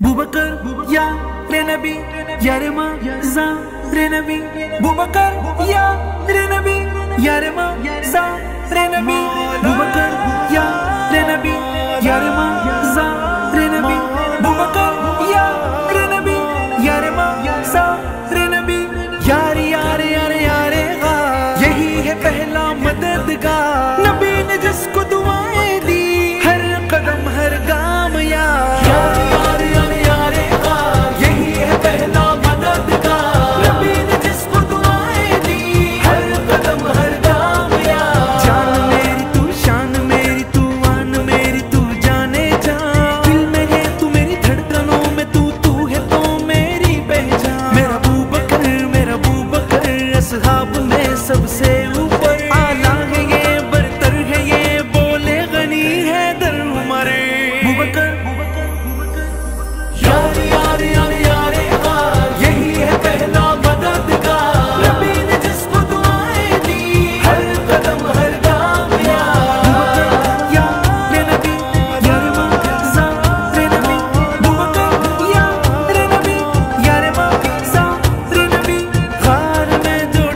بوبكر يا رنبي يا رما زا رنبي بوبكر يا رنبي يا رما زا رنبي بوبكر يا رنبي يا رما زا رنبي بوبكر يا رنبي يا رما زا رنبي یار یار یار یار غا یہی ہے پہلا مددگار نبی نے جس کو دعائیں دی ہر قدم ہر گام یار سب سے اوپر آلہ ہے یہ برتر ہے یہ بولے غنی ہے در عمر بوبکر یار یار یار یار یہی ہے پہلا مددگار نبی نے جس کو دعائیں دی ہر قدم ہر گام یار بوبکر یا رنبی یا رما زا رنبی بوبکر یا رنبی یا رما زا رنبی غار میں جو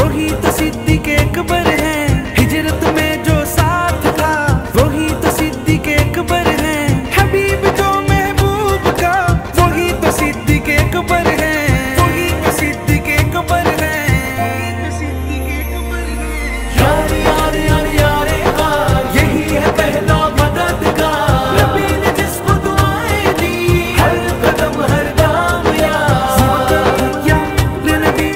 وہی تو صدیق اکبر ہیں ہجرت میں جو ساتھ تھا وہی تو صدیق اکبر ہیں حبیب جو محبوب کا وہی تو صدیق اکبر ہیں وہی تو صدیق اکبر ہیں یار یار یار یار یہی ہے پہلا مددگار نبی نے جس کو دعائیں دی ہر قدم ہر گام یار نبی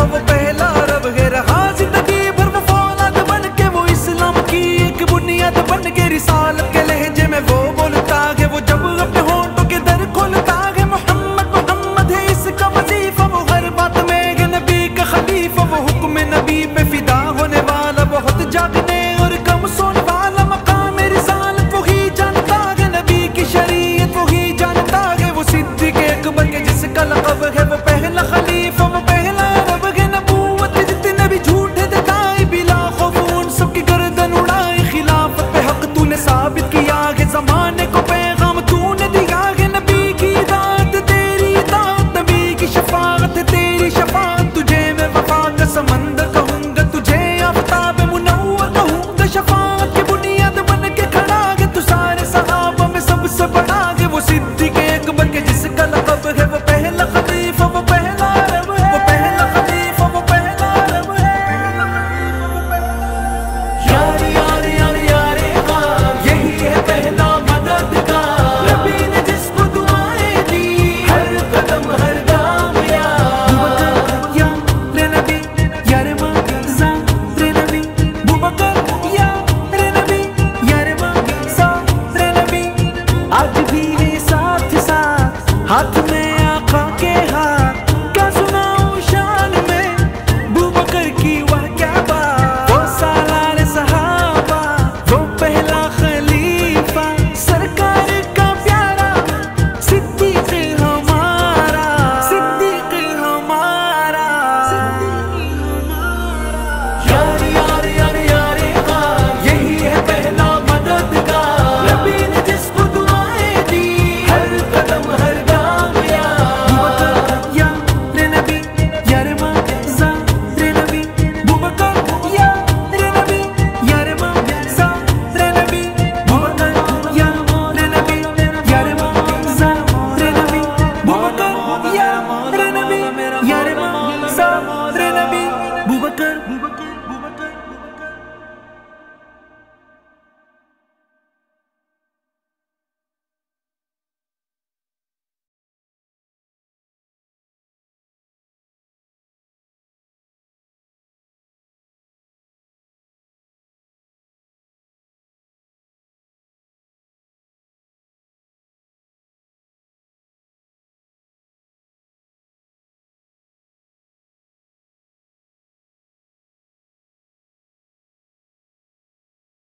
I'll be